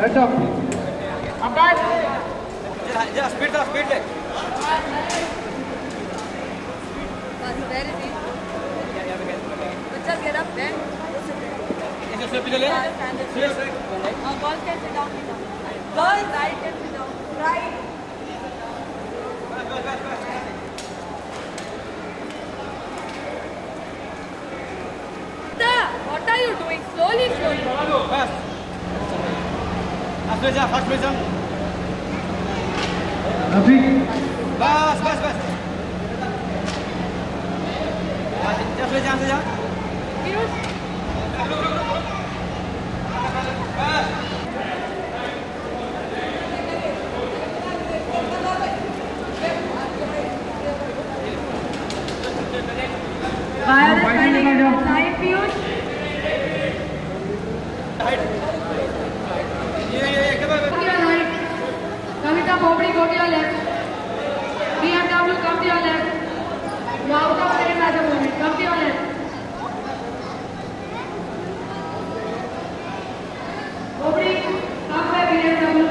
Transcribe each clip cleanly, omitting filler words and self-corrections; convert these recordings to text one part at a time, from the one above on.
बैठो अब बैठ जा स्पीड था स्पीड ले बस वेरी थी बच्चा गेट अप बैठ ऐसे से पीछे ले और बॉल कैसे डाउन में बॉल राइट कैसे डाउन राइट बस बस What are you doing? Slowly, slowly. Fast. After that, fast, fast. Ravi. Fast, fast, fast. Just wait, just wait. Virus. Fast. Virus. Time, Virus. Bobri, go to your left. BMW, come to your left. You are out of frame at the moment. Come to your left. Bobri, come by BMW.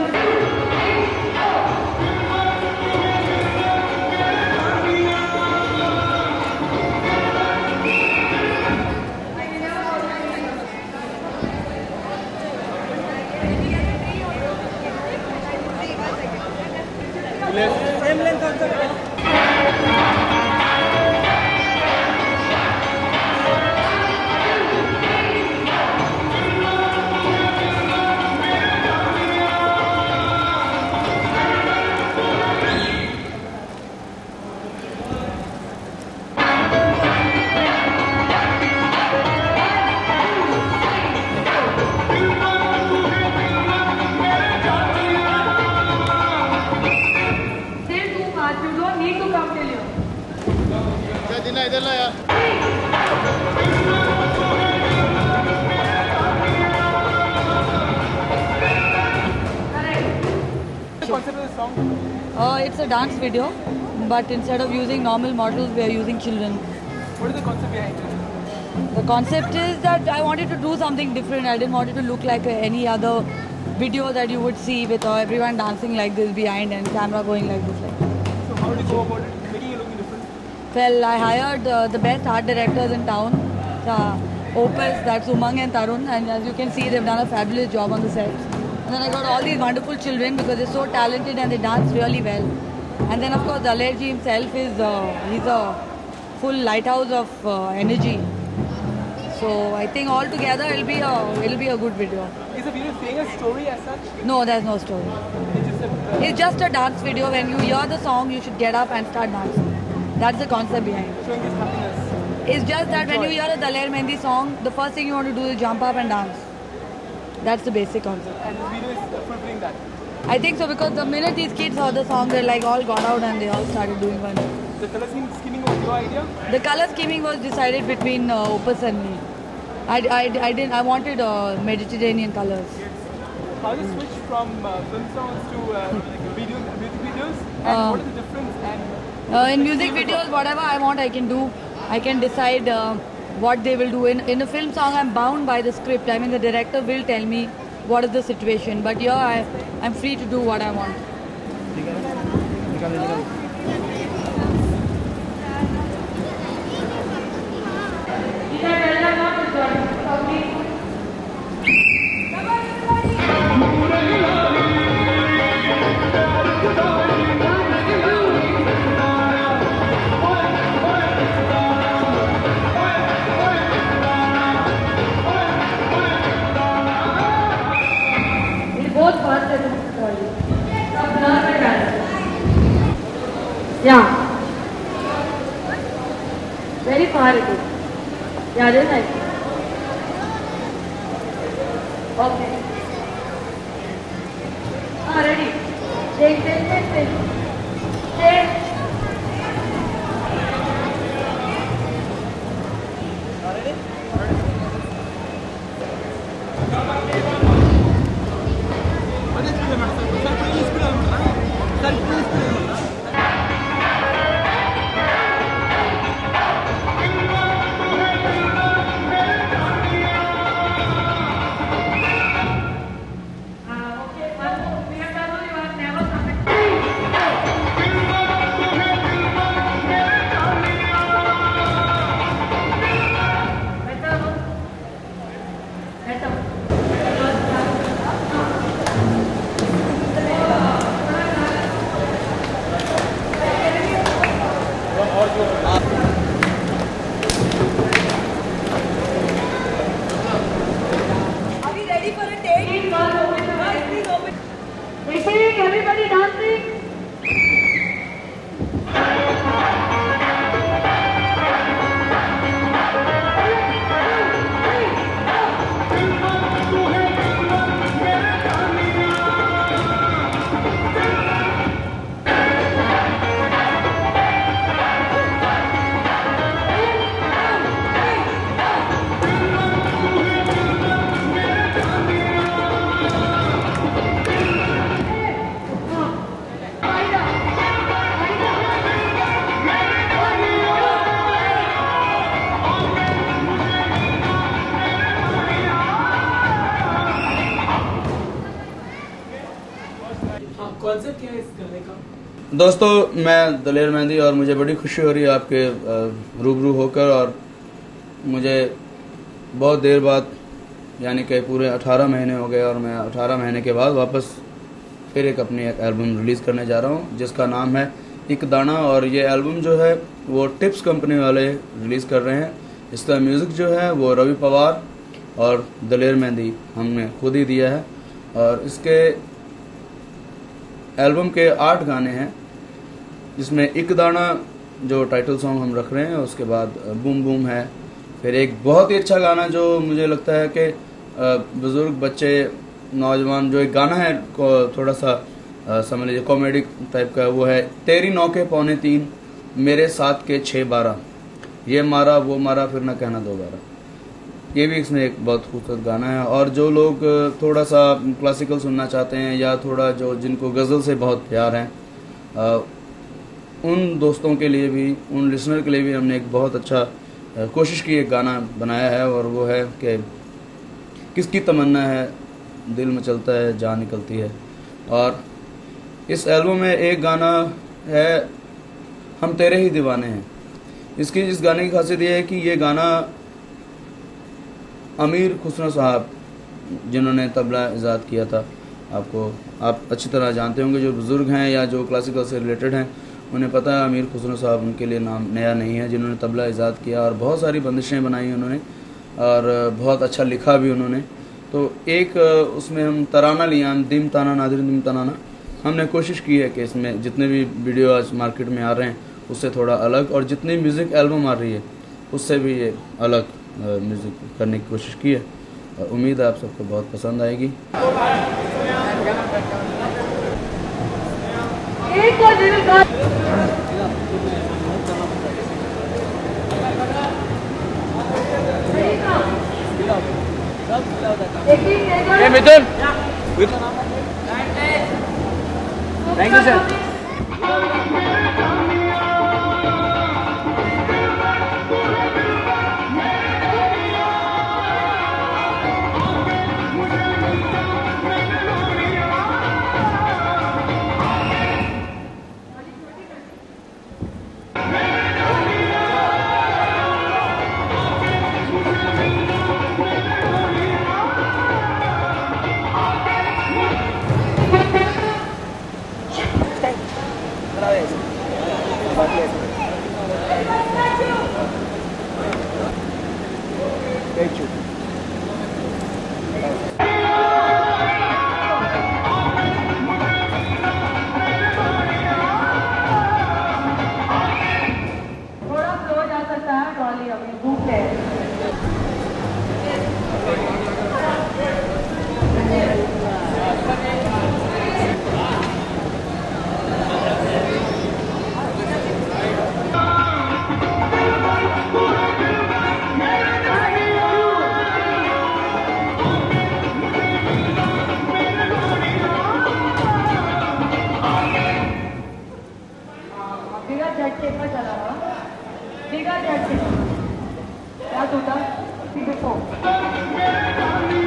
It's a dance video, but instead of using normal models, we are using children. What is the concept behind it? The concept is that I wanted to do something different. I didn't want it to look like any other video that you would see with everyone dancing like this behind and camera going like this. So how did you go about it? Making it look different? Well, I hired the best art directors in town, Opus, that's Umang and Tarun, and as you can see, they've done a fabulous job on the sets. And then I got all these wonderful children because they're so talented and they dance really well. And then of course Daler ji himself is he's a full lighthouse of energy. So I think all together it'll be a good video. Is the video saying a story as such? No, there's no story. It's just a dance video. When you hear the song, you should get up and start dancing. That's the concept behind it. Showing his happiness. It's just that when you hear a Daler Mehndi song, the first thing you want to do is jump up and dance. That's the basic concept. And the video is fulfilling that. I think so because the minute these kids heard the song, they like all got out and they all started doing one. The color scheming was your idea? The color scheming was decided between Opus and me. I wanted Mediterranean colors. Yes. How do you switch from film songs to like music videos? And what is the difference? And in music videos, whatever I want, I can do. I can decide. What they will do in a film song, I'm bound by the script. I mean, the director will tell me what is the situation. But here, I'm free to do what I want. Yeah. Very far it is. Yeah, that's nice. Okay. Ready. Take. Take. Ready? What is the matter? Sir, please. गाने का? दोस्तों, मैं दलेर मेहंदी और मुझे बड़ी खुशी हो रही है आपके रूबरू होकर। और मुझे बहुत देर बाद, यानी कि पूरे 18 महीने हो गए, और मैं 18 महीने के बाद वापस फिर एक अपनी एल्बम रिलीज़ करने जा रहा हूँ जिसका नाम है एक दाना। और ये एल्बम जो है वो टिप्स कंपनी वाले रिलीज़ कर रहे हैं। इसका म्यूज़िक जो है वो रवि पवार और दलेर मेहंदी हमने खुद ही दिया है। और इसके एल्बम के 8 गाने हैं, जिसमें एक दाना जो टाइटल सॉन्ग हम रख रहे हैं, उसके बाद बूम बूम है, फिर एक बहुत ही अच्छा गाना जो मुझे लगता है कि बुज़ुर्ग, बच्चे, नौजवान, जो एक गाना है थोड़ा सा समझ लीजिए कॉमेडी टाइप का, वो है तेरी 9 के पौने 3 मेरे 7 के 6 12 ये मारा वो मारा फिर ना कहना दोबारा, ये भी इसमें एक बहुत खूबसूरत गाना है। और जो लोग थोड़ा सा क्लासिकल सुनना चाहते हैं या थोड़ा जो जिनको गज़ल से बहुत प्यार है, उन दोस्तों के लिए भी, उन लिसनर के लिए भी हमने एक बहुत अच्छा कोशिश की एक गाना बनाया है। और वो है कि किसकी तमन्ना है दिल में चलता है जान निकलती है। और इस एल्बम में एक गाना है हम तेरे ही दीवाने हैं। इसकी इस गाने की खासियत ये है कि ये गाना अमीर खुसरो साहब, जिन्होंने तबला ईजाद किया था, आपको आप अच्छी तरह जानते होंगे। जो बुज़ुर्ग हैं या जो क्लासिकल से रिलेटेड हैं उन्हें पता है अमीर खुसरो साहब उनके लिए नाम नया नहीं है, जिन्होंने तबला ईजाद किया और बहुत सारी बंदिशें बनाई उन्होंने, और बहुत अच्छा लिखा भी उन्होंने। तो एक उसमें हम तराना लिया, दिम ताना नादिर दिम ताना, हमने कोशिश की है कि इसमें जितने भी वीडियो आज मार्केट में आ रहे हैं उससे थोड़ा अलग, और जितनी म्यूज़िक एल्बम आ रही है उससे भी ये अलग म्यूज़िक करने की कोशिश की है। और उम्मीद है आप सबको बहुत पसंद आएगी। Thank you sir. Thank you. Bigger than 6. That's what I'm saying.